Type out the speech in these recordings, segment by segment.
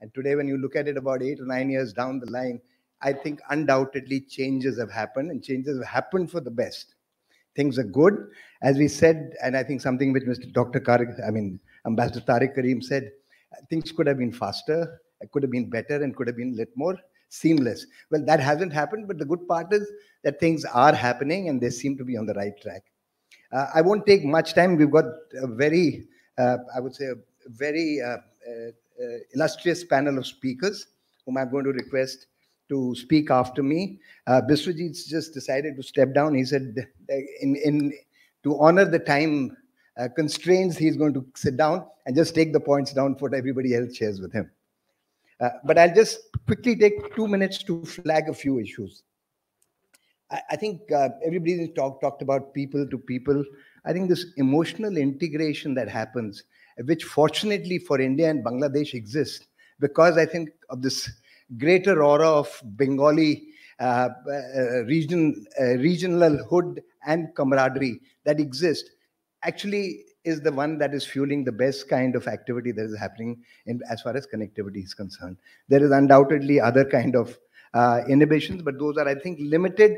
And today, when you look at it about 8 or 9 years down the line, I think undoubtedly changes have happened, and changes have happened for the best. Things are good. As we said, and I think something which Ambassador Tariq Karim said, things could have been faster, could have been better, and could have been a little more seamless. Well, that hasn't happened, but the good part is that things are happening and they seem to be on the right track. I won't take much time. We've got a very, illustrious panel of speakers whom I'm going to request to speak after me. Biswajit's just decided to step down. He said, to honor the time constraints, he's going to sit down and just take the points down for everybody else shares with him. But I'll just quickly take 2 minutes to flag a few issues. I think everybody's talked about people to people. I think this emotional integration that happens, which fortunately for India and Bangladesh exists, because I think of this greater aura of Bengali regional hood and camaraderie that exists, actually is the one that is fueling the best kind of activity that is happening in, as far as connectivity is concerned. There is undoubtedly other kind of inhibitions, but those are, I think, limited,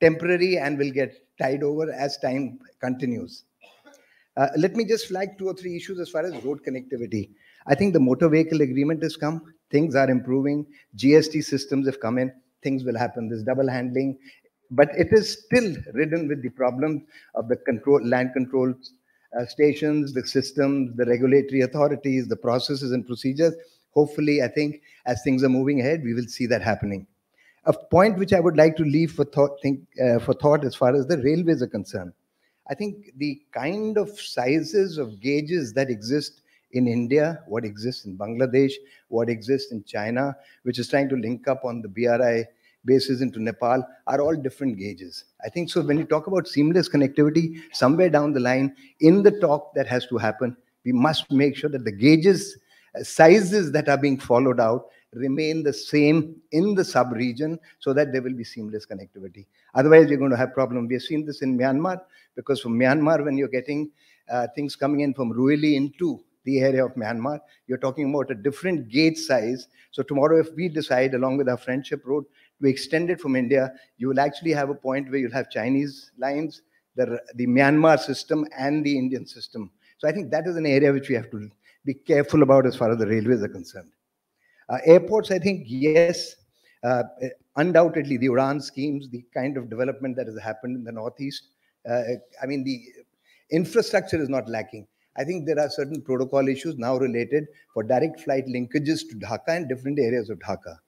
temporary, and will get tied over as time continues. Let me just flag 2 or 3 issues as far as road connectivity. I think the motor vehicle agreement has come. Things are improving. GST systems have come in. Things will happen. There's double handling. But it is still ridden with the problem of the land control stations, the systems, the regulatory authorities, the processes and procedures. Hopefully, I think, as things are moving ahead, we will see that happening. A point which I would like to leave for thought, as far as the railways are concerned. I think the kind of sizes of gauges that exist in India, what exists in Bangladesh, what exists in China, which is trying to link up on the BRI bases into Nepal, are all different gauges. I think so when you talk about seamless connectivity, somewhere down the line, in the talk that has to happen, we must make sure that the gauges, sizes that are being followed out remain the same in the sub-region so that there will be seamless connectivity. Otherwise, you're going to have problems. We have seen this in Myanmar, because from Myanmar, when you're getting things coming in from Ruili into the area of Myanmar, you're talking about a different gauge size. So tomorrow, if we decide, along with our Friendship Road, to extend it from India, you will actually have a point where you'll have Chinese lines, the Myanmar system, and the Indian system. So I think that is an area which we have to be careful about as far as the railways are concerned. Airports, I think, yes, undoubtedly the UDAN schemes, the kind of development that has happened in the Northeast, the infrastructure is not lacking. I think there are certain protocol issues now related for direct flight linkages to Dhaka and different areas of Dhaka.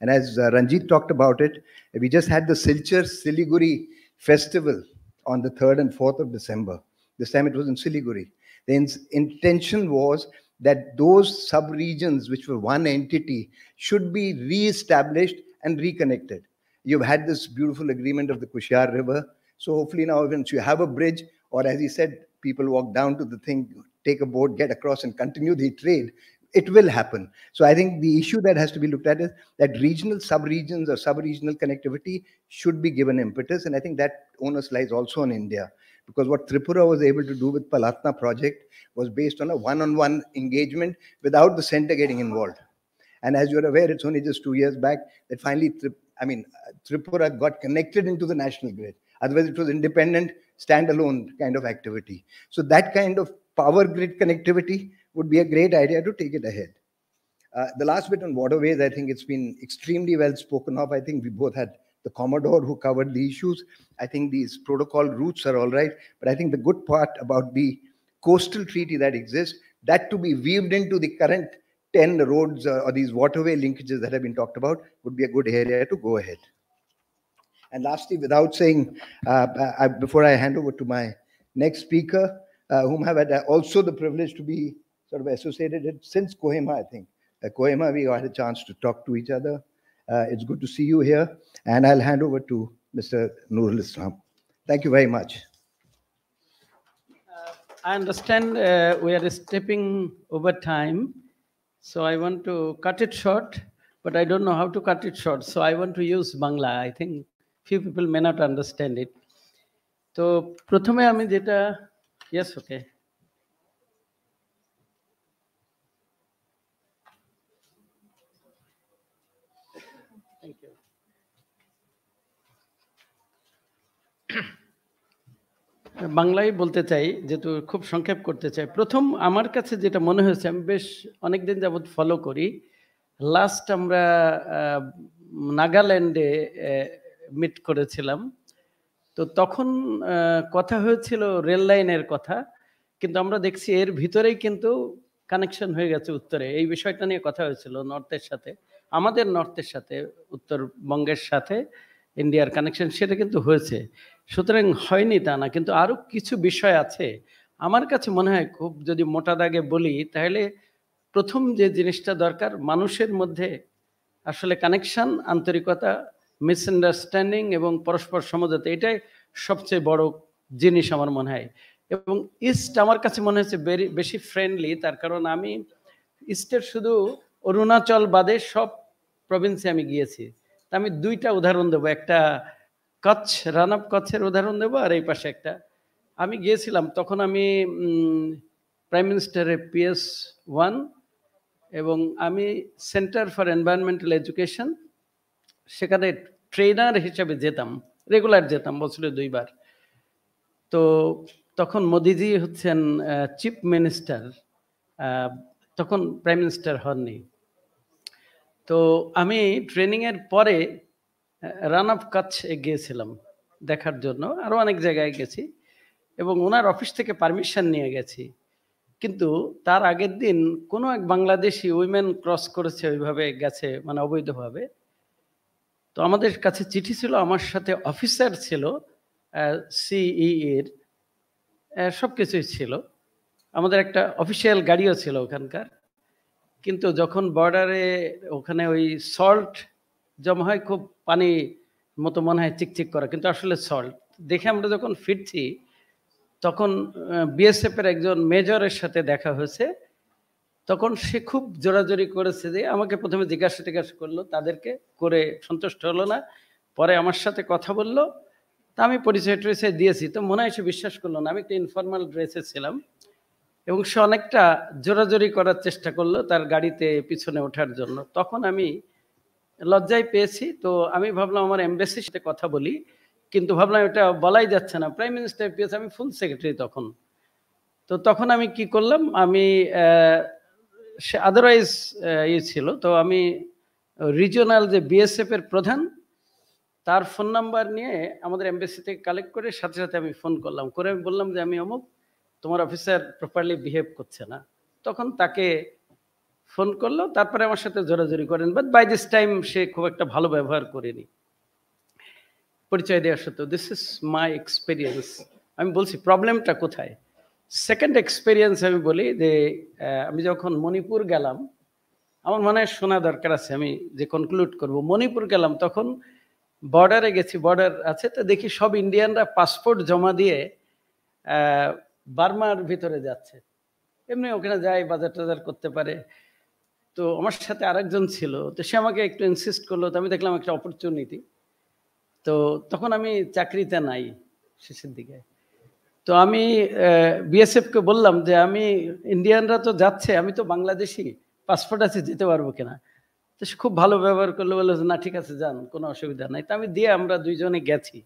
And as Ranjit talked about it, we just had the Silchar Siliguri festival on the 3rd and 4th of December. This time it was in Siliguri. The intention was that those sub-regions, which were one entity, should be re-established and reconnected. You've had this beautiful agreement of the Kushyar River. So hopefully now, once you have a bridge, or as he said, people walk down to the thing, take a boat, get across and continue the trade, it will happen. So I think the issue that has to be looked at is that regional sub-regions or sub-regional connectivity should be given impetus. And I think that onus lies also on India. Because what Tripura was able to do with Palatna project was based on a one-on-one engagement without the center getting involved. And as you're aware, it's only just 2 years back that finally Tripura got connected into the national grid. Otherwise, it was independent, standalone kind of activity. So that kind of power grid connectivity would be a great idea to take it ahead. The last bit on waterways, I think it's been extremely well spoken of. I think we both had the Commodore who covered the issues. I think these protocol routes are all right. But I think the good part about the coastal treaty that exists, that to be weaved into the current 10 roads or these waterway linkages that have been talked about would be a good area to go ahead. And lastly, without saying, before I hand over to my next speaker, whom I've had also the privilege to be sort of associated with since Kohima, I think. Kohima, we had a chance to talk to each other. It's good to see you here. And I'll hand over to Mr. Nurul Islam. Thank you very much. I understand we are stepping over time. So I want to cut it short, but I don't know how to cut it short. So I want to use Bangla. I think few people may not understand it. So, prathame ami jeta. Yes, okay. Thank you. বাংলায় বলতে চাই যেহেতু খুব সংক্ষেপ করতে চাই প্রথম আমার কাছে যেটা মনে হয়েছে আমি বেশ অনেক দিন যাবত ফলো করি লাস্ট আমরা নাগাল্যান্ডে মিট করেছিলাম তো তখন কথা হয়েছিল রেল লাইনের কথা কিন্তু আমরা দেখছি এর ভিতরেই কিন্তু কানেকশন হয়ে গেছে উত্তরে এই বিষয়টা নিয়ে কথা হয়েছিল নর্থের সাথে আমাদের নর্থের সাথে উত্তরবঙ্গের সাথে ইন্ডিয়ার কানেকশন সেটা কিন্তু হয়েছে সুতরাং হয়নি তা না কিন্তু আরো কিছু বিষয় আছে আমার কাছে মনে হয় খুব যদি মোটা দাগে বলি তাহলে প্রথম যে জিনিসটা দরকার মানুষের মধ্যে আসলে কানেকশন আন্তরিকতা মিসআন্ডারস্ট্যান্ডিং এবং পরস্পর সমঝোতা এটাই সবচেয়ে বড় জিনিস আমার মনে হয় এবং ইস্ট আমার কাছে মনে হচ্ছে বেশি ফ্রেন্ডলি তার কারণ আমি ইস্টের শুধু অরুণাচল বাদে সব প্রভিন্সে আমি গিয়েছি আমি দুইটা উদাহরণ দেব একটা কচ্ছ রানাব কচ্ছের উদাহরণ দেব আর এই পাশে একটা আমি গিয়েছিলাম তখন আমি প্রাইম মিনিস্টারের PS1 এবং আমি সেন্টার ফর এনवायरमेंटल এডুকেশন সেখানে ট্রেনার হিসেবে যেতাম রেগুলার যেতাম বছরে দুইবার তো তখন মোদিজি হচ্ছেন চিফ মিনিস্টার তখন প্রাইম মিনিস্টার হননি তো আমি ট্রেনিং এর পরে রান অফ কচ্ছ গিয়েছিলাম দেখার জন্য আর অনেক জায়গায় গেছি এবং ওনার অফিস থেকে পারমিশন নিয়ে গেছি কিন্তু তার আগের দিন কোনো এক বাংলাদেশী উইমেন ক্রস করেছে ওইভাবে গেছে মানে অবৈধভাবে তো আমাদের কাছে চিঠি ছিল আমার সাথে অফিসার ছিল সিই এর সবকিছুই ছিল আমাদের একটা অফিশিয়াল গাড়িও ছিল ওখানকার কিন্তু যখন বর্ডারে ওখানে ওই সল্ট জমা হয় খুব পানি মতো মনে হয় চিকচিক করা কিন্তু আসলে সল্ট দেখে আমরা যখন ফিরছি তখন বিএসএফ এর একজন মেজরের সাথে দেখা হয়েছে তখন সে খুব জোরাজোরি করেছে যে আমাকে প্রথমে জিজ্ঞাসা করলো তাদেরকে করে সন্তুষ্ট হলো না পরে আমার সাথে কথা বললো তা আমি পরিচয় টরিচয় দিয়েছি তো মনে হয় সে বিশ্বাস করলো না আমি একটা ইনফর্মাল ড্রেসে ছিলাম এবং সে অনেকটা জোরাজোরি করার চেষ্টা করলো তার গাড়িতে পিছনে ওঠার জন্য তখন আমি লজ্জায় পেয়েছি তো আমি ভাবলাম আমার এমবেসির সাথে কথা বলি কিন্তু ভাবলাম এটা বলাই যাচ্ছে না প্রাইম মিনিস্টার পেস আমি ফুল সেক্রেটারি তখন তো তখন আমি কি করলাম আমি সে আদারওয়াইজ ইয়ে ছিল তো আমি রিজিওনাল যে বিএসএফ এর প্রধান তার ফোন নাম্বার নিয়ে আমাদের এমবেসি থেকে কালেক্ট করে সাথে সাথে আমি ফোন করলাম করে আমি বললাম যে আমি অমুক তোমার অফিসার প্রপারলি বিহেভ করছে না তখন তাকে ফোন করলো তারপরে আমার সাথে জোরাজোরি করেন বাট বাই দিস টাইম সে খুব একটা ভালো ব্যবহার করেনি পরিচয় দেওয়ার সত্ত্বেও দিস ইজ মাই এক্সপিরিয়েন্স আমি বলছি প্রবলেমটা কোথায় সেকেন্ড এক্সপিরিয়েন্স আমি বলি যে আমি যখন মণিপুর গেলাম আমার মনে হয় শোনা দরকার আছে আমি যে কনক্লুড করব মণিপুর গেলাম তখন বর্ডারে গেছি বর্ডার আছে তো দেখি সব ইন্ডিয়ানরা পাসপোর্ট জমা দিয়ে বার্মার ভিতরে যাচ্ছে এমনি ওখানে যায় বাজার টাজার করতে পারে তো আমার সাথে আরেকজন ছিল তো সে আমাকে একটু ইনসিস্ট করলো তো আমি দেখলাম একটা অপরচুনিটি তো তখন আমি চাকরিতে নাই শেষের দিকে তো আমি বিএসএফকে বললাম যে আমি ইন্ডিয়ানরা তো যাচ্ছে আমি তো বাংলাদেশি পাসপোর্ট আছে যেতে পারবো কিনা তো সে খুব ভালো ব্যবহার করলো বললো না ঠিক আছে যান কোনো অসুবিধা নাই তো আমি দিয়ে আমরা দুইজনে গেছি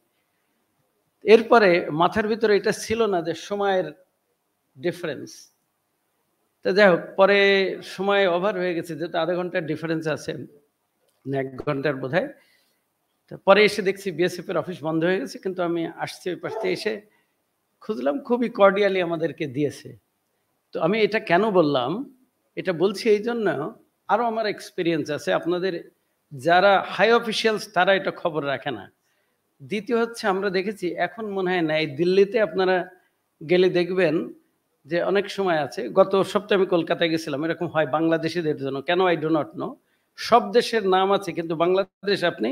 এরপরে মাথার ভিতরে এটা ছিল না যে সময়ের ডিফারেন্স তো যাই হোক পরে সময় ওভার হয়ে গেছে যেহেতু আধা ঘন্টার ডিফারেন্স আছে এক ঘন্টার বোধ হয় পরে এসে দেখছি বিএসএফ এর অফিস বন্ধ হয়ে গেছে কিন্তু আমি আসছি ওই পাশে এসে খুঁজলাম খুবই কর্ডিয়ালি আমাদেরকে দিয়েছে তো আমি এটা কেন বললাম এটা বলছি এই জন্য আরও আমার এক্সপিরিয়েন্স আছে আপনাদের যারা হাই অফিসিয়ালস তারা এটা খবর রাখে না দ্বিতীয় হচ্ছে আমরা দেখেছি এখন মনে হয় না এই দিল্লিতে আপনারা গেলে দেখবেন যে অনেক সময় আছে গত সপ্তাহে আমি কলকাতায় গেছিলাম এরকম হয় বাংলাদেশিদের জন্য কেন আই ডো নট নো সব দেশের নাম আছে কিন্তু বাংলাদেশ আপনি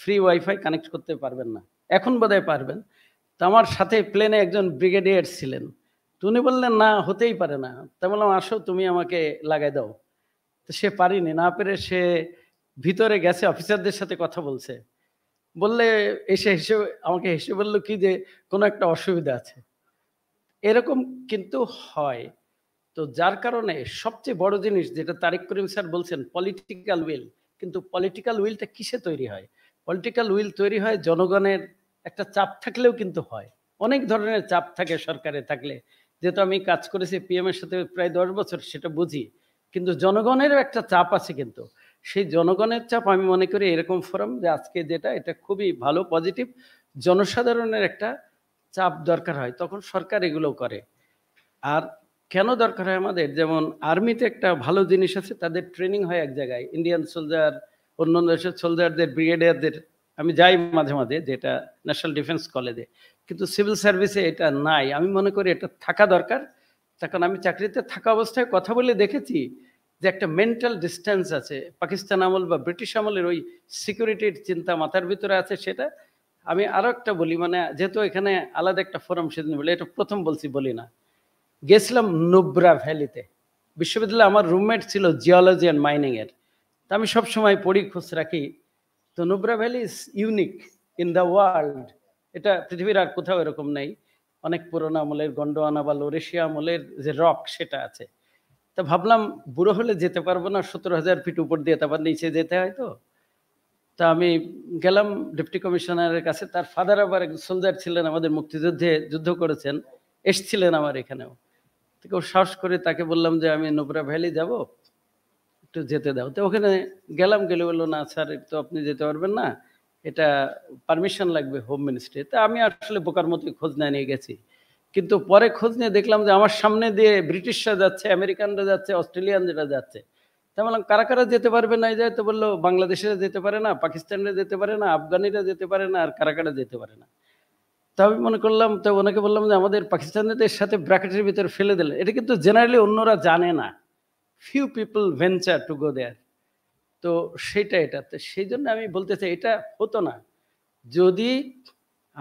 ফ্রি ওয়াইফাই কানেক্ট করতে পারবেন না এখন বোধহয় পারবেন তো আমার সাথে প্লেনে একজন ব্রিগেডিয়ার ছিলেন তো উনি বললেন না হতেই পারে না তা বললাম আসো তুমি আমাকে লাগাই দাও তো সে পারিনি না পেরে সে ভিতরে গেছে অফিসারদের সাথে কথা বলছে বললে এসে হিসেবে আমাকে হেসে বললো কি যে কোনো একটা অসুবিধা আছে এরকম কিন্তু হয় তো যার কারণে সবচেয়ে বড় জিনিস যেটা তারিক করিম স্যার বলছেন পলিটিক্যাল উইল কিন্তু পলিটিক্যাল উইলটা কিসে তৈরি হয় পলিটিক্যাল উইল তৈরি হয় জনগণের একটা চাপ থাকলেও কিন্তু হয় অনেক ধরনের চাপ থাকে সরকারে থাকলে যেটা আমি কাজ করেছি পিএম এর সাথে প্রায় 10 বছর সেটা বুঝি কিন্তু জনগণের একটা চাপ আছে কিন্তু সেই জনগণের চাপ আমি মনে করি এরকম ফোরাম যে আজকে যেটা এটা খুবই ভালো পজিটিভ জনসাধারণের একটা চাপ দরকার হয় তখন সরকার এগুলো করে আর কেন দরকার হয় আমাদের যেমন আর্মিতে একটা ভালো জিনিস আছে তাদের ট্রেনিং হয় এক জায়গায় ইন্ডিয়ান সোলজার অন্যান্য দেশের সোলজারদের ব্রিগেডিয়ারদের আমি যাই মাঝে মাঝে যেটা ন্যাশনাল ডিফেন্স কলেজে কিন্তু সিভিল সার্ভিসে এটা নাই আমি মনে করি এটা থাকা দরকার তখন আমি চাকরিতে থাকা অবস্থায় কথা বলে দেখেছি যে একটা মেন্টাল ডিসট্যান্স আছে পাকিস্তান আমল বা ব্রিটিশ আমলের ওই সিকিউরিটির চিন্তা মাথার ভিতরে আছে সেটা আমি আরো একটা বলি মানে যেহেতু এখানে আলাদা একটা ফোরাম সেদিন বলে এটা প্রথম বলি না গেছিলাম নুব্রা ভ্যালিতে বিশ্ববিদ্যালয়ে আমার রুমমেট ছিল জিওলজি অ্যান্ড মাইনিং এর তো আমি সবসময় পড়ি খোঁজ রাখি তো Nubra valley is unique in the world এটা পৃথিবীর আর কোথাও এরকম নেই অনেক পুরোনো আমলের গন্ডোয়ানা বা লোরেশিয়া আমলের যে রক সেটা আছে তো ভাবলাম বুড়ো হলে যেতে পারবো না 17,000 ফিট উপর দিয়ে তারপর নিচে যেতে হয় তো আমি গেলাম ডেপুটি কমিশনারের কাছে তার ফাদার আবার একজন সোলজার ছিলেন আমাদের মুক্তিযুদ্ধে যুদ্ধ করেছেন এসেছিলেন আমার এখানেও তো সাহস করে তাকে বললাম যে আমি নুব্রা ভ্যালি যাব একটু যেতে দাও তো ওখানে গেলাম গেলে বললো না স্যার তো আপনি যেতে পারবেন না এটা পারমিশন লাগবে হোম মিনিস্ট্রি তো আমি আসলে বোকার মতোই খোঁজ নিয়ে গেছি কিন্তু পরে খোঁজ নিয়ে দেখলাম যে আমার সামনে দিয়ে ব্রিটিশরা যাচ্ছে আমেরিকানরা যাচ্ছে অস্ট্রেলিয়ানরা যাচ্ছে তো বললাম কারা কারা যেতে পারবে না যায় তো বললো বাংলাদেশিরা যেতে পারে না পাকিস্তানিরা যেতে পারে না আফগানিরা যেতে পারে না আর কারা কারা যেতে পারে না তো আমি মনে করলাম তো ওনাকে বললাম যে আমাদের পাকিস্তানিদের সাথে ব্র্যাকেটের ভিতরে ফেলে দিলে এটা কিন্তু জেনারেলি অন্যরা জানে না few people venture to go there তো সেটা এটাতে সেই জন্য আমি বলতে চাই এটা হতো না যদি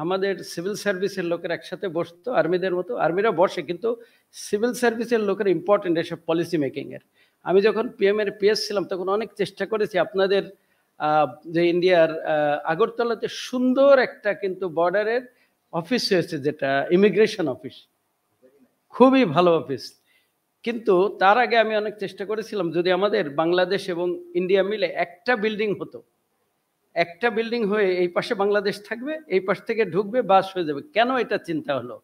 আমাদের সিভিল সার্ভিসের লোকের একসাথে বসতো আর্মিদের মতো আর্মিরা বসে কিন্তু সিভিল সার্ভিসের লোকের ইম্পর্টেন্ট এসব পলিসি মেকিংয়ের আমি যখন পিএম এর পিএস ছিলাম তখন অনেক চেষ্টা করেছি আপনাদের যে ইন্ডিয়ার আগরতলাতে সুন্দর একটা কিন্তু বর্ডারের অফিস হয়েছে যেটা ইমিগ্রেশন অফিস খুবই ভালো অফিস কিন্তু তার আগে আমি অনেক চেষ্টা করেছিলাম যদি আমাদের বাংলাদেশ এবং ইন্ডিয়া মিলে একটা বিল্ডিং হতো একটা বিল্ডিং হয়ে এই পাশে বাংলাদেশ থাকবে এই পাশ থেকে ঢুকবে বাস হয়ে যাবে কেন এটা চিন্তা হলো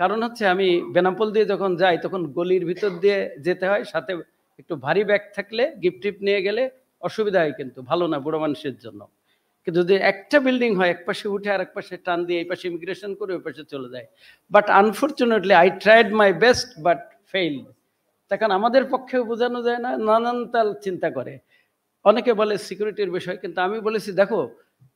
কারণ হচ্ছে আমি বেনাপোল দিয়ে যখন যাই তখন গলির ভিতর দিয়ে যেতে হয় সাথে একটু ভারী ব্যাগ থাকলে গিফট টিপ নিয়ে গেলে অসুবিধা হয় কিন্তু ভালো না বুড়ো মানুষের জন্য কিন্তু যদি একটা বিল্ডিং হয় এক পাশে উঠে আর এক পাশে টান দিয়ে এই পাশে ইমিগ্রেশন করে ওই পাশে চলে যায় but unfortunately I tried my best but failed তখন আমাদের পক্ষেও বোঝানো যায় না নানান তাল চিন্তা করে অনেকে বলে সিকিউরিটির বিষয় কিন্তু আমি বলেছি দেখো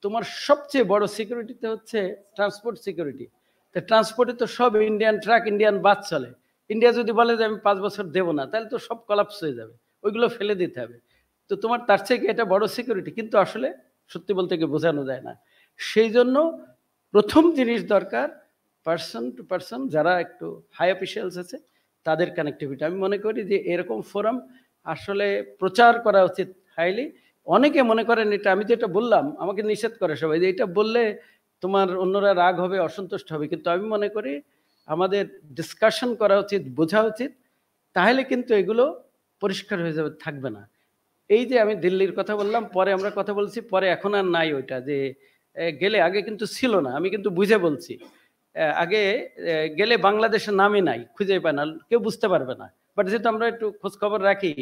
তোমার সবচেয়ে বড় সিকিউরিটিতে হচ্ছে ট্রান্সপোর্ট সিকিউরিটি তো ট্রান্সপোর্টে তো সব ইন্ডিয়ান ট্রাক ইন্ডিয়ান বাস চলে ইন্ডিয়া যদি বলে যে আমি 5 বছর দেবো না তাহলে তো সব কলাপস হয়ে যাবে ওইগুলো ফেলে দিতে হবে তো তোমার তার থেকে এটা বড় সিকিউরিটি কিন্তু আসলে সত্যি বলতে গিয়ে বোঝানো যায় না সেই জন্য প্রথম জিনিস দরকার পার্সন টু পার্সন যারা একটু হাই অফিসিয়ালস আছে তাদের কানেক্টিভিটি আমি মনে করি যে এরকম ফোরাম আসলে প্রচার করা উচিত হাইলি অনেকে মনে করেন এটা আমি যেটা বললাম আমাকে নিষেধ করে সবাই যে এটা বললে তোমার অন্যরা রাগ হবে অসন্তুষ্ট হবে কিন্তু আমি মনে করি আমাদের ডিসকাশন করা উচিত বোঝা উচিত তাহলে কিন্তু এগুলো পরিষ্কার হয়ে যাবে থাকবে না এই যে আমি দিল্লির কথা বললাম পরে আমরা কথা বলছি পরে এখন আর নাই ওইটা যে গেলে আগে কিন্তু ছিল না আমি কিন্তু বুঝে বলছি আগে গেলে বাংলাদেশের নামই নাই খুঁজে পায় না কেউ বুঝতে পারবে না বাট যেহেতু আমরা একটু খোঁজখবর রাখি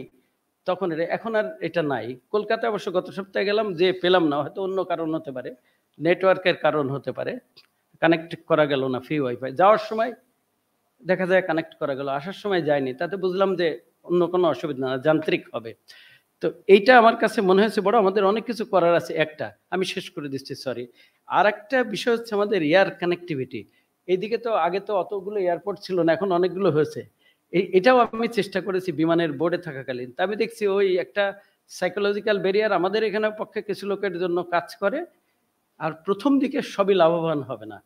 তখন এটা এখন আর এটা নাই কলকাতায় অবশ্য গত সপ্তাহে গেলাম যে পেলাম না হয়তো অন্য কারণ হতে পারে নেটওয়ার্কের কারণ হতে পারে কানেক্ট করা গেল না ফ্রি ওয়াইফাই যাওয়ার সময় দেখা যায় কানেক্ট করা গেল আসার সময় যায়নি তাতে বুঝলাম যে অন্য কোনো অসুবিধা না যান্ত্রিক হবে তো এইটা আমার কাছে মনে হয়েছে বড় আমাদের অনেক কিছু করার আছে একটা আমি শেষ করে দিচ্ছি সরি আর একটা বিষয় হচ্ছে আমাদের এয়ার কানেক্টিভিটি এইদিকে তো আগে তো অতগুলো এয়ারপোর্ট ছিল না এখন অনেকগুলো হয়েছে এটাও আমি চেষ্টা করেছি বিমানের বোর্ডে থাকাকালীন তা আমি দেখছি ওই একটা সাইকোলজিক্যাল ব্যারিয়ার আমাদের এখানে পক্ষে কিছু লোকের জন্য কাজ করে আর প্রথম দিকে সবই লাভবান হবে না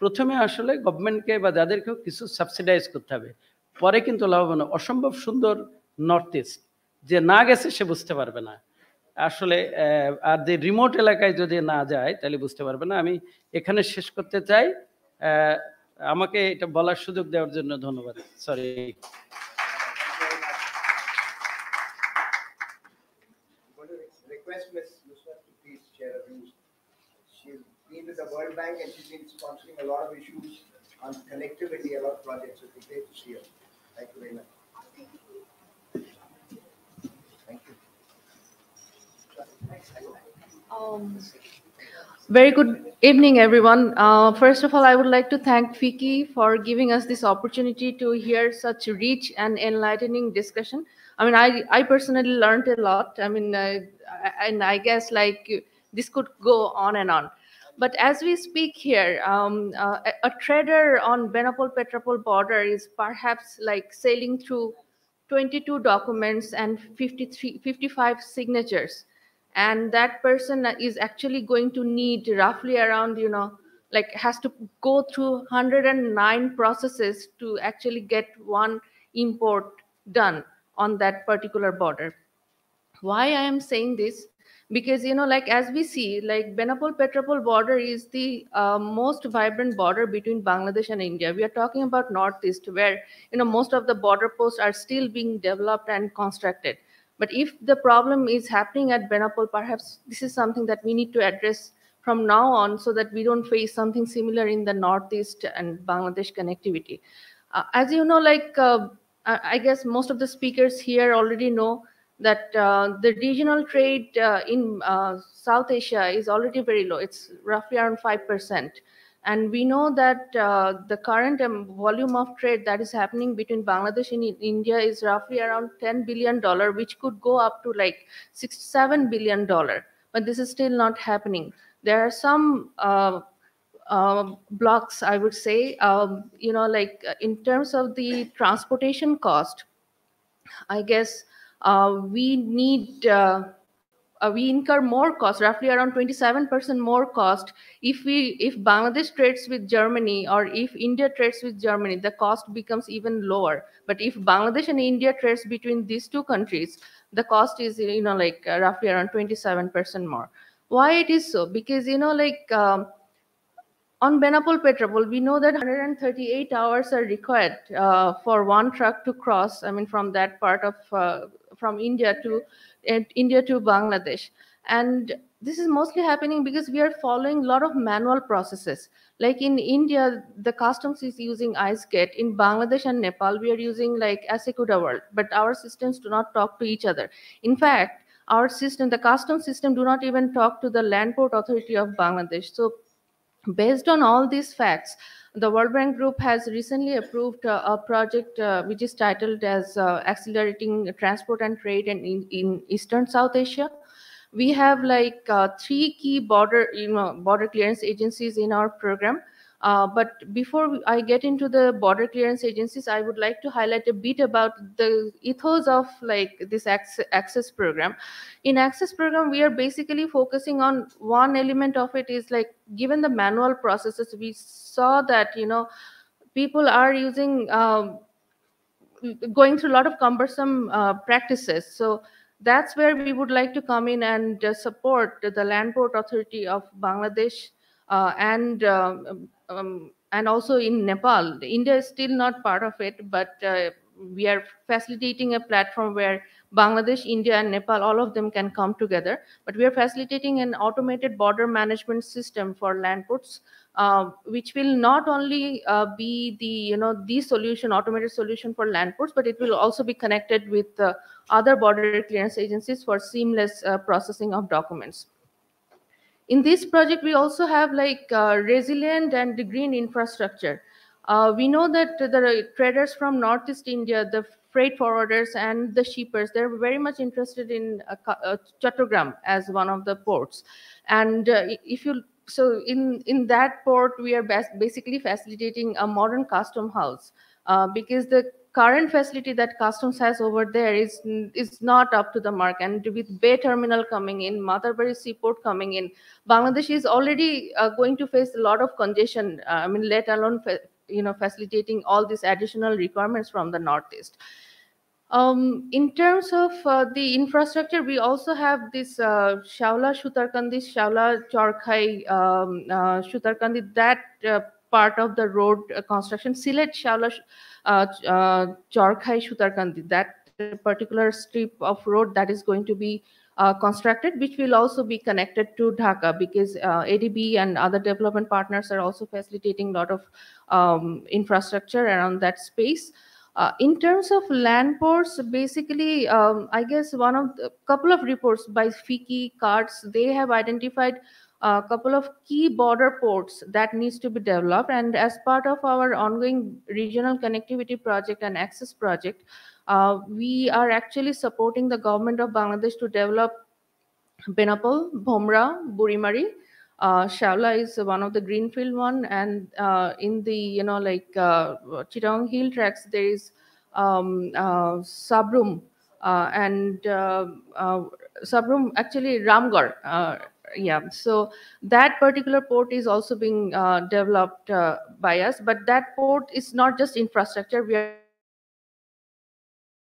প্রথমে আসলে গভর্নমেন্টকে বা যাদেরকেও কিছু সাবসিডাইজ করতে হবে পরে কিন্তু লাভবান অসম্ভব সুন্দর নর্থ ইস্ট যে না গেছে সে বুঝতে পারবে না আসলে আর যে রিমোট এলাকায় যদি না যায় তাহলে বুঝতে পারবে না আমি এখানে শেষ করতে চাই আমাকে এটা বলার সুযোগ দেওয়ার জন্য ধন্যবাদ sorry request Ms. Yusuf to please share her views. She's been with the World Bank and she's been sponsoring a lot of issues on connectivity, a lot of projects. So it's great to see her. Thank you very much. Thank you. Very good evening, everyone. First of all, I would like to thank FICCI for giving us this opportunity to hear such rich and enlightening discussion. I mean, I personally learned a lot. I mean, and I guess like this could go on and on. But as we speak here, a trader on Benapole-Petrapole border is perhaps like sailing through 22 documents and 55 signatures. And that person is actually going to need roughly around, you know, like has to go through 109 processes to actually get one import done on that particular border. Why I am saying this? Because, you know, like as we see, like Benapole-Petrapole border is the most vibrant border between Bangladesh and India. We are talking about Northeast where, you know, most of the border posts are still being developed and constructed. But if the problem is happening at Benapole, perhaps this is something that we need to address from now on so that we don't face something similar in the Northeast and Bangladesh connectivity. As you know, like I guess most of the speakers here already know that the regional trade in South Asia is already very low. It's roughly around 5%. And we know that the current volume of trade that is happening between Bangladesh and India is roughly around $10 billion, which could go up to like $6-7 billion. But this is still not happening. There are some blocks, I would say, you know, like in terms of the transportation cost, I guess we need... we incur more cost, roughly around 27% more cost. If Bangladesh trades with Germany or if India trades with Germany, the cost becomes even lower. But if Bangladesh and India trades between these two countries, the cost is, you know, like roughly around 27% more. Why it is so? Because, you know, like on Benapole-Petrapole, we know that 138 hours are required for one truck to cross, I mean, from that part of from India to Bangladesh. And this is mostly happening because we are following a lot of manual processes. Like in India, the customs is using Icegate. In Bangladesh and Nepal, we are using like ASYCUDA world, but our systems do not talk to each other. In fact, our system, the customs system, do not even talk to the Land Port Authority of Bangladesh. So based on all these facts, the World Bank Group has recently approved a project which is titled as Accelerating Transport and Trade in Eastern South Asia. We have like three key border clearance agencies in our program. But before I get into the border clearance agencies, I would like to highlight a bit about the ethos of like this access program. In access program, we are basically focusing on one element of it is like, given the manual processes, we saw that, you know, people are using, going through a lot of cumbersome practices. So that's where we would like to come in and support the Land Port Authority of Bangladesh and also in Nepal. India is still not part of it, but we are facilitating a platform where Bangladesh, India, and Nepal, all of them can come together. But we are facilitating an automated border management system for land ports, which will not only be the, you know, the solution, automated solution for land ports, but it will also be connected with other border clearance agencies for seamless processing of documents. In this project, we also have like resilient and green infrastructure. We know that the traders from Northeast India, the freight forwarders and the shippers, they're very much interested in Chattogram as one of the ports. And in that port, we are basically facilitating a modern custom house because the current facility that customs has over there is not up to the mark. And with Bay Terminal coming in, Matarpuri Seaport coming in, Bangladesh is already going to face a lot of congestion, I mean, let alone, you know, facilitating all these additional requirements from the Northeast. In terms of the infrastructure, we also have this Silchar Siliguri, that part of the road construction, Silhet Shalash Chorkhai Sutarkandi, that particular strip of road that is going to be constructed, which will also be connected to Dhaka, because ADB and other development partners are also facilitating a lot of infrastructure around that space. In terms of land ports, basically, I guess one of the couple of reports by FICCI, CARTS, they have identified a couple of key border ports that needs to be developed. And as part of our ongoing regional connectivity project and access project, we are actually supporting the government of Bangladesh to develop Benapole, Bhomra, Burimari. Shawla is one of the greenfield one, and in the Chittagong hill tracks there is Sabroom and Sabroom, actually Ramgarh. So that particular port is also being developed by us, but that port is not just infrastructure. We are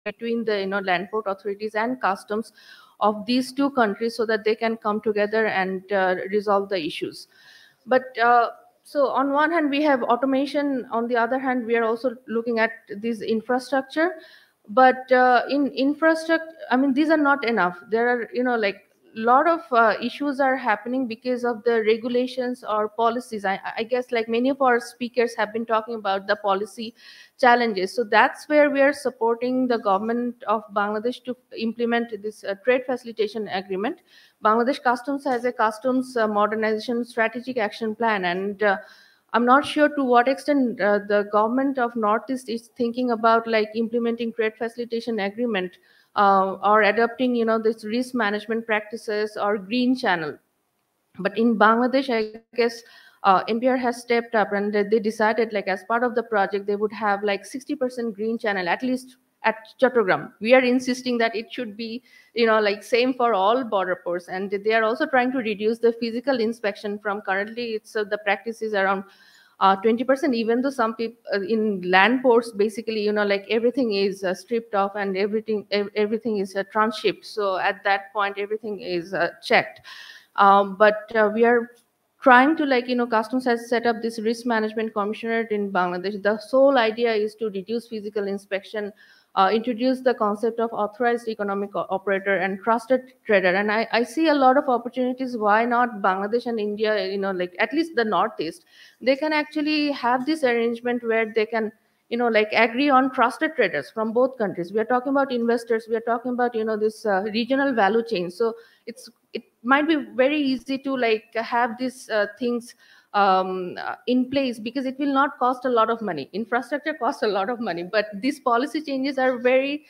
between the land port authorities and customs of these two countries so that they can come together and resolve the issues. But so on one hand we have automation, on the other hand we are also looking at this infrastructure. But in infrastructure, I mean, these are not enough. There are a lot of issues are happening because of the regulations or policies. I guess many of our speakers have been talking about the policy challenges. So that's where we are supporting the government of Bangladesh to implement this trade facilitation agreement. Bangladesh Customs has a Customs Modernization Strategic Action Plan, and I'm not sure to what extent the government of Northeast is thinking about implementing trade facilitation agreement or adopting, this risk management practices or green channel. But in Bangladesh, I guess NPR has stepped up, and they decided as part of the project, they would have 60% green channel, at least at Chattogram. We are insisting that it should be, same for all border ports. And they are also trying to reduce the physical inspection from currently, it's the practice is around 20%, even though some people in land ports, basically, everything is stripped off and everything is transshipped. So at that point, everything is checked. But we are trying to, Customs has set up this risk management commissioner in Bangladesh. The sole idea is to reduce physical inspection, introduce the concept of authorized economic operator and trusted trader. And I see a lot of opportunities. Why not Bangladesh and India, at least the Northeast, they can actually have this arrangement where they can, agree on trusted traders from both countries. We are talking about investors. We are talking about, this regional value chain. So it might be very easy to, have these things in place, because it will not cost a lot of money. Infrastructure costs a lot of money, but these policy changes are very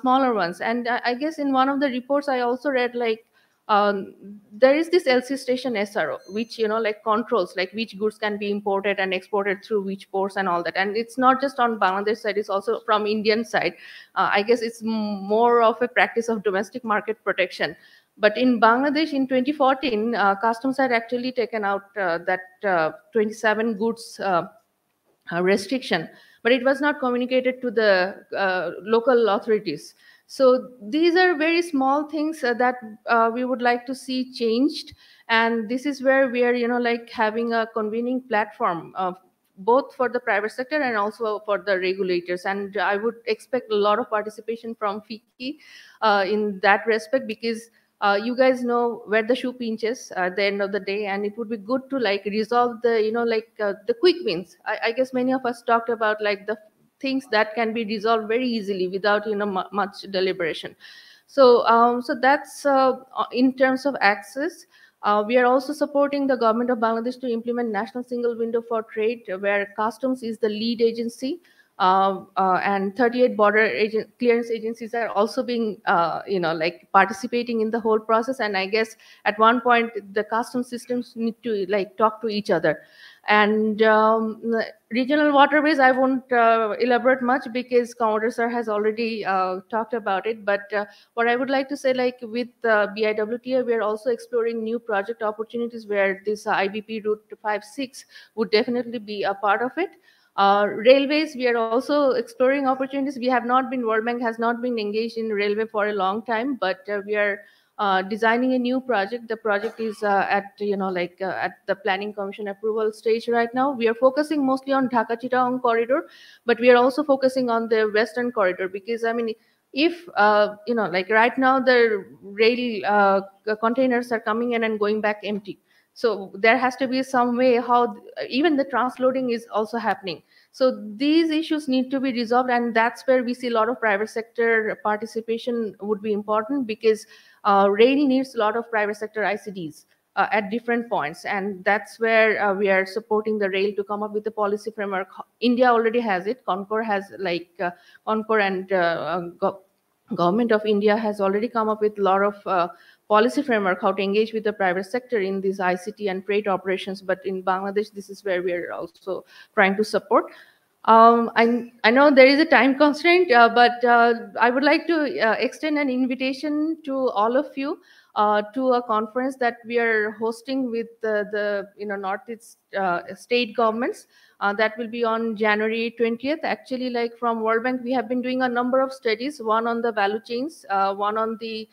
smaller ones. And I guess in one of the reports I also read, there is this LC station SRO, which, controls, which goods can be imported and exported through which ports and all that. And it's not just on Bangladesh side, it's also from Indian side. I guess it's more of a practice of domestic market protection. But in Bangladesh, in 2014, Customs had actually taken out that 27 goods restriction, but it was not communicated to the local authorities. So these are very small things that we would like to see changed. And this is where we are, having a convening platform both for the private sector and also for the regulators. And I would expect a lot of participation from FICCI in that respect, because you guys know where the shoe pinches at the end of the day, and it would be good to resolve the the quick wins. I guess many of us talked about the things that can be resolved very easily without much deliberation. So so that's in terms of access. We are also supporting the government of Bangladesh to implement national single window for trade, where Customs is the lead agency. And 38 border clearance agencies are also being, participating in the whole process. And I guess at one point the customs systems need to talk to each other. And regional waterways, I won't elaborate much because Commodore Sir has already talked about it. But what I would like to say, with BIWTA, we are also exploring new project opportunities where this IBP Route 56 would definitely be a part of it. Railways, we are also exploring opportunities. We have not been, World Bank has not been engaged in railway for a long time, but we are designing a new project. The project is at the Planning Commission approval stage right now. We are focusing mostly on Dhaka-Chittagong corridor, but we are also focusing on the Western corridor, because if right now the rail containers are coming in and going back empty, so there has to be some way how even the transloading is also happening. So these issues need to be resolved, and that's where we see a lot of private sector participation would be important, because rail needs a lot of private sector ICDs at different points, and that's where we are supporting the rail to come up with a policy framework. India already has it. Concor has Concor and Government of India has already come up with a lot of policy framework how to engage with the private sector in these ICT and freight operations. But in Bangladesh, this is where we are also trying to support. I know there is a time constraint, but I would like to extend an invitation to all of you to a conference that we are hosting with the Northeast state governments. That will be on January 20th. Actually, from World Bank, we have been doing a number of studies, one on the value chains, one on the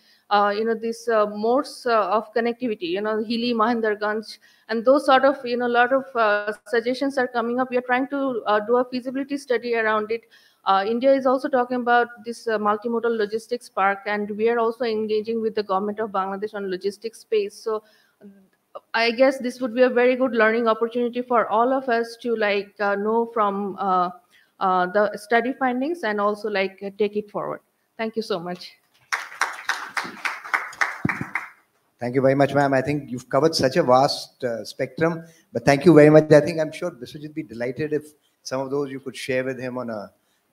this modes of connectivity, Hili, Mahinderganj, and those sort of, lot of suggestions are coming up. We are trying to do a feasibility study around it. India is also talking about this multimodal logistics park, and we are also engaging with the government of Bangladesh on logistics space. So I guess this would be a very good learning opportunity for all of us to know from the study findings and also take it forward. Thank you so much. Thank you very much, ma'am. I think you've covered such a vast spectrum, but thank you very much. I'm sure Biswajit would be delighted if some of those you could share with him on a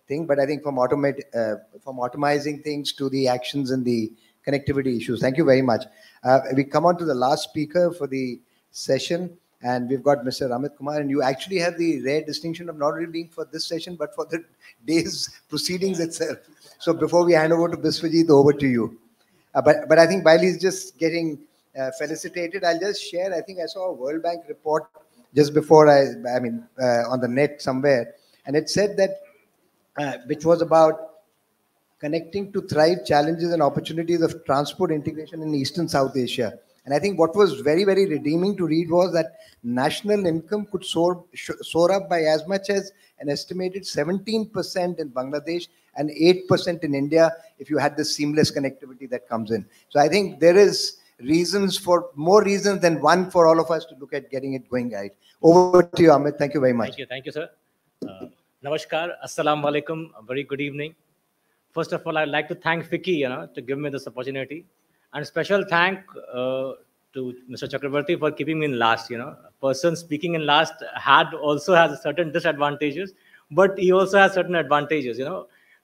thing. But I think from automizing things to the actions and the connectivity issues. Thank you very much. We come on to the last speaker for the session, and we've got Mr. Amit Kumar. And you actually have the rare distinction of not only being for this session, but for the day's proceedings itself. So before we hand over to Biswajit, over to you. But I think while he's just getting felicitated, I'll just share, I think I saw a World Bank report just before on the net somewhere. And it said that, which was about connecting to thrive challenges and opportunities of transport integration in Eastern South Asia. And I think what was very, very redeeming to read was that national income could soar up by as much as an estimated 17% in Bangladesh and 8% in India if you had the seamless connectivity that comes in. So I think there is more reasons than one for all of us to look at getting it going right. Over to you, Amit. Thank you very much. Thank you, sir. Namaskar. Assalamu alaikum. A very good evening. First of all, I'd like to thank FICCI, to give me this opportunity. And special thank to Mr. Chakrabarty for keeping me in last. A person speaking in last also has certain disadvantages, but he also has certain advantages.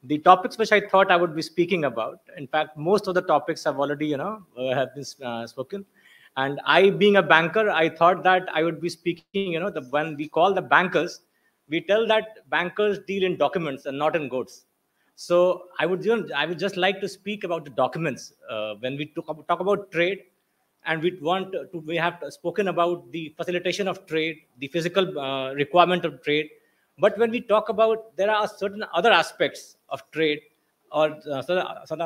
The topics which I thought I would be speaking about, in fact, most of the topics have already have been spoken. And I, being a banker, I thought that I would be speaking. When we call the bankers, we tell that bankers deal in documents and not in goods. So I would just like to speak about the documents. When we talk about trade, and we have spoken about the facilitation of trade, the physical requirement of trade. But when we talk about, there are certain other aspects of trade, or some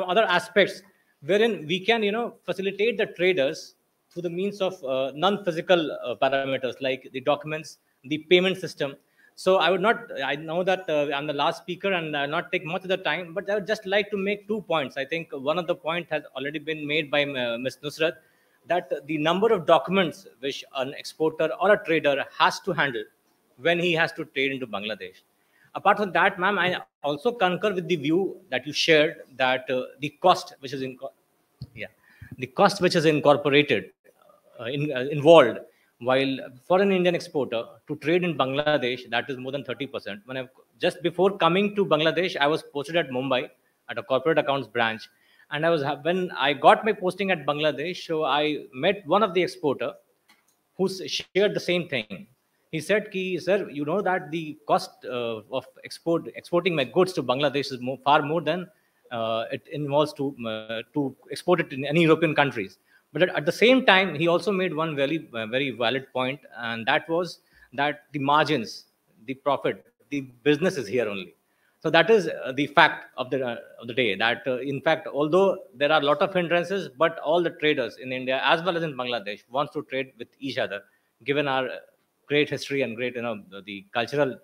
other aspects wherein we can facilitate the traders through the means of non-physical parameters like the documents, the payment system. So I know that I'm the last speaker and I'll not take much of the time, but I would just like to make 2 points. I think one of the points has already been made by Ms. Nusrat, that the number of documents which an exporter or a trader has to handle when he has to trade into Bangladesh. Apart from that, ma'am, I also concur with the view that you shared that the cost which is incorporated, involved, while for an Indian exporter to trade in Bangladesh, that is more than 30%. Just before coming to Bangladesh, I was posted at Mumbai at a corporate accounts branch. And when I got my posting at Bangladesh, so I met one of the exporter who shared the same thing. He said, sir, you know that the cost of exporting my goods to Bangladesh is far more than it involves to export it in any European countries. But at the same time, he also made one very, very valid point, and that was that the margins, the profit, the business is here only. So that is the fact of the day, that in fact, although there are a lot of hindrances, but all the traders in India as well as in Bangladesh wants to trade with each other, given our great history and great, the cultural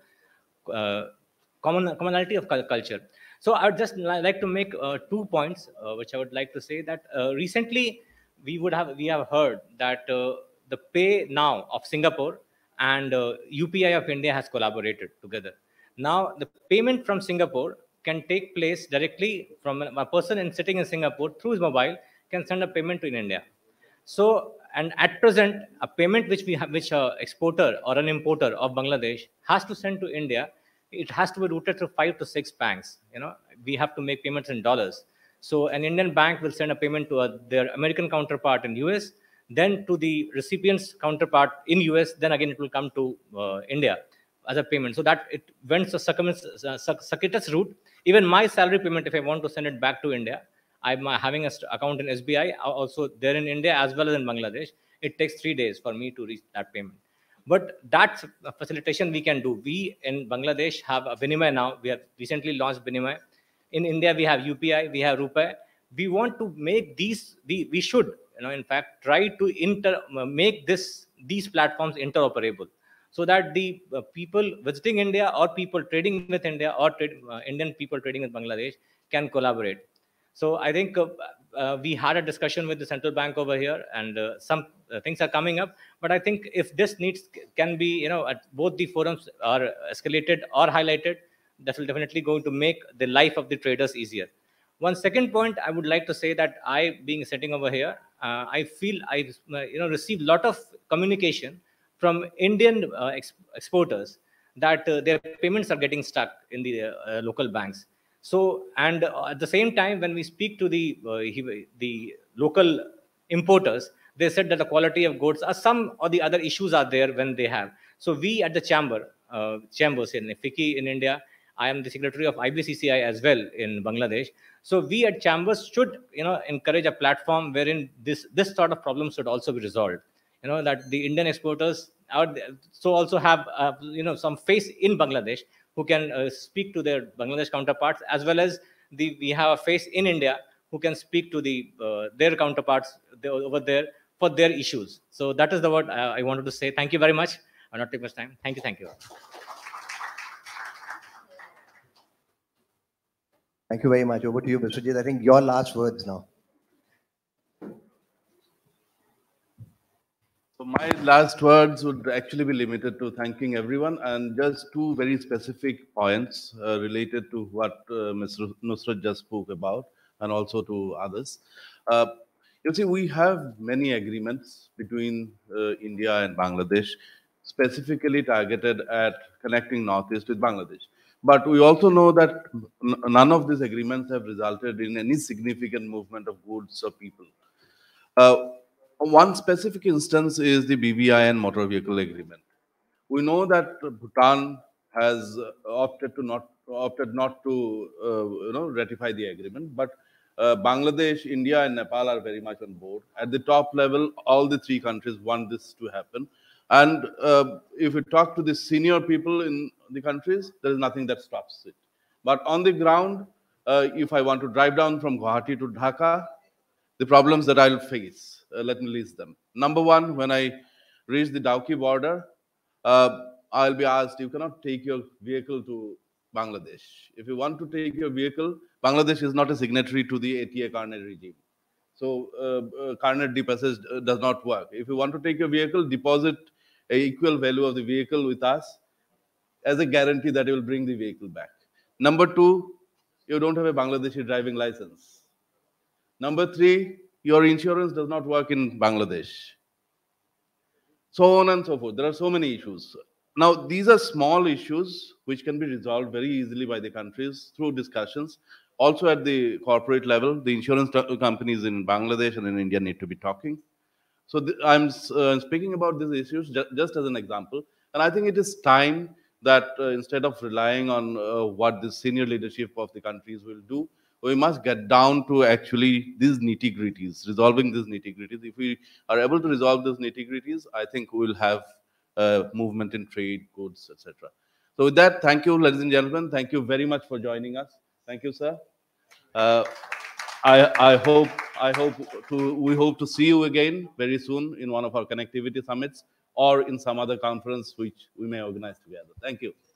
commonality of culture. So I would just like to make 2 points, which I would like to say that recently we have heard that the Pay Now of Singapore and UPI of India has collaborated together. Now the payment from Singapore can take place directly from a person sitting in Singapore through his mobile can send a payment to in India. So, and at present, a payment which we have, which an exporter or an importer of Bangladesh has to send to India, it has to be routed through 5 to 6 banks. You know, we have to make payments in dollars. So an Indian bank will send a payment to their American counterpart in US, then to the recipient's counterpart in US, then again it will come to India as a payment. So that it went the circuitous route. Even my salary payment, if I want to send it back to India, I'm having an account in SBI, also there in India as well as in Bangladesh. It takes 3 days for me to reach that payment. But that's a facilitation we can do. We in Bangladesh have a Bhinimae now. We have recently launched Bhinimae. In India, we have UPI, we have RuPay. We want to make these, we should, you know, in fact, try to make these platforms interoperable so that the people visiting India or people trading with India or Indian people trading with Bangladesh can collaborate. So I think we had a discussion with the central bank over here, and some things are coming up. But I think if this needs can be, you know, at both the forums are escalated or highlighted, that will definitely going to make the life of the traders easier. One second point I would like to say that I, being sitting over here, I feel I, you know, received a lot of communication from Indian exporters that their payments are getting stuck in the local banks. So, and at the same time, when we speak to the local importers, they said that the quality of goods or some or the other issues are there when they have. So we at the chambers in FICCI in India, I am the secretary of IBCCI as well in Bangladesh. So we at chambers should, you know, encourage a platform wherein this sort of problem should also be resolved. You know, that the Indian exporters are so also have, you know, some face in Bangladesh, who can speak to their Bangladesh counterparts, as well as we have a face in India who can speak to their counterparts over there for their issues. So that is the word I wanted to say. Thank you very much. I'll not take much time. Thank you. Thank you. Thank you very much. Over to you, Mr. Jit. I think your last words now. So my last words would actually be limited to thanking everyone and just 2 very specific points related to what Mr. Nusrat just spoke about and also to others. You see, we have many agreements between India and Bangladesh, specifically targeted at connecting Northeast with Bangladesh. But we also know that none of these agreements have resulted in any significant movement of goods or people. One specific instance is the BBI and motor vehicle agreement. We know that Bhutan has opted not to you know, ratify the agreement, but Bangladesh, India, and Nepal are very much on board. At the top level, all the 3 countries want this to happen. And if you talk to the senior people in the countries, there is nothing that stops it. But on the ground, if I want to drive down from Guwahati to Dhaka, the problems that I'll face. Let me list them. Number 1, when I reach the Dauki border, I'll be asked, you cannot take your vehicle to Bangladesh. If you want to take your vehicle, Bangladesh is not a signatory to the ATA Carnet regime. So Carnet deposits does not work. If you want to take your vehicle, deposit an equal value of the vehicle with us as a guarantee that you will bring the vehicle back. Number 2, you don't have a Bangladeshi driving license. Number 3, your insurance does not work in Bangladesh. So on and so forth. There are so many issues. Now, these are small issues which can be resolved very easily by the countries through discussions. Also at the corporate level, the insurance companies in Bangladesh and in India need to be talking. So I'm speaking about these issues just as an example. And I think it is time that instead of relying on what the senior leadership of the countries will do, we must get down to actually these nitty-gritties, resolving these nitty-gritties. If we are able to resolve these nitty-gritties, I think we will have movement in trade, goods, etc. So with that, thank you, ladies and gentlemen. Thank you very much for joining us. Thank you, sir. We hope to see you again very soon in one of our connectivity summits or in some other conference which we may organize together. Thank you.